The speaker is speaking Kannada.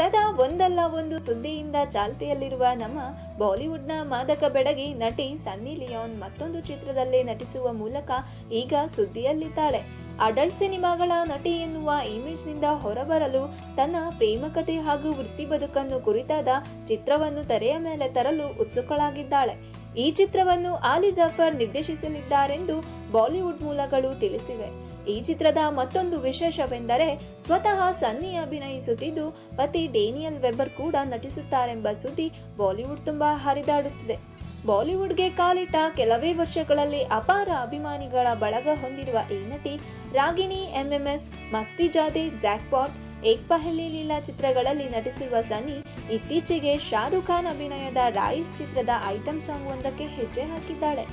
ಸದಾ ಒಂದಲ್ಲ ಒಂದು ಸುದ್ದಿಯಿಂದ ಚಾಲ್ತಿಯಲ್ಲಿರುವ ನಮ್ಮ ಬಾಲಿವುಡ್ನ ಮಾದಕ ಬೆಡಗಿ ನಟಿ ಸನ್ನಿ ಲಿಯೋನ್ ಮತ್ತೊಂದು ಚಿತ್ರದಲ್ಲಿ ನಟಿಸುವ ಮೂಲಕ ಈಗ ಸುದ್ದಿಯಲ್ಲಿದ್ದಾಳೆ. ಅಡಲ್ಟ್ ಸಿನಿಮಾಗಳ ನಟಿ ಎನ್ನುವ ಇಮೇಜ್ನಿಂದ ಹೊರಬರಲು ತನ್ನ ಪ್ರೇಮಕತೆ ಹಾಗೂ ವೃತ್ತಿ ಬದುಕನ್ನು ಕುರಿತಾದ ಚಿತ್ರವನ್ನು ತೆರೆಯ ಮೇಲೆ ತರಲು ಉತ್ಸುಕಳಾಗಿದ್ದಾಳೆ. ಈ ಚಿತ್ರವನ್ನು ಆಲಿ ಜಾಫರ್ ನಿರ್ದೇಶಿಸಲಿದ್ದಾರೆಂದು ಬಾಲಿವುಡ್ ಮೂಲಗಳು ತಿಳಿಸಿವೆ. ಈ ಚಿತ್ರದ ಮತ್ತೊಂದು ವಿಶೇಷವೆಂದರೆ ಸ್ವತಃ ಸನ್ನಿ ಅಭಿನಯಿಸುತ್ತಿದ್ದು, ಪತಿ ಡೇನಿಯಲ್ ವೆಬರ್ ಕೂಡ ನಟಿಸುತ್ತಾರೆಂಬ ಸುದ್ದಿ ಬಾಲಿವುಡ್ ತುಂಬಾ ಹರಿದಾಡುತ್ತಿದೆ. ಬಾಲಿವುಡ್ಗೆ ಕಾಲಿಟ್ಟ ಕೆಲವೇ ವರ್ಷಗಳಲ್ಲಿ ಅಪಾರ ಅಭಿಮಾನಿಗಳ ಬಳಗ ಹೊಂದಿರುವ ಈ ನಟಿ ರಾಗಿಣಿ ಎಂಎಂಎಸ್, ಮಸ್ತಿ ಜಾದೆ, ಜಾಕ್ಪಾಟ್, ಏಕ್ ಪಹಲಿ ಲೀಲಾ ಚಿತ್ರಗಳಲ್ಲಿ ನಟಿಸಿರುವ ಸನ್ನಿ ಇತ್ತೀಚೆಗೆ ಶಾರುಖ್ ಖಾನ್ ಅಭಿನಯದ ರಾಯಿಸ್ ಚಿತ್ರದ ಐಟಂ ಸಾಂಗ್ ಒಂದಕ್ಕೆ ಹೆಜ್ಜೆ ಹಾಕಿದ್ದಾಳೆ.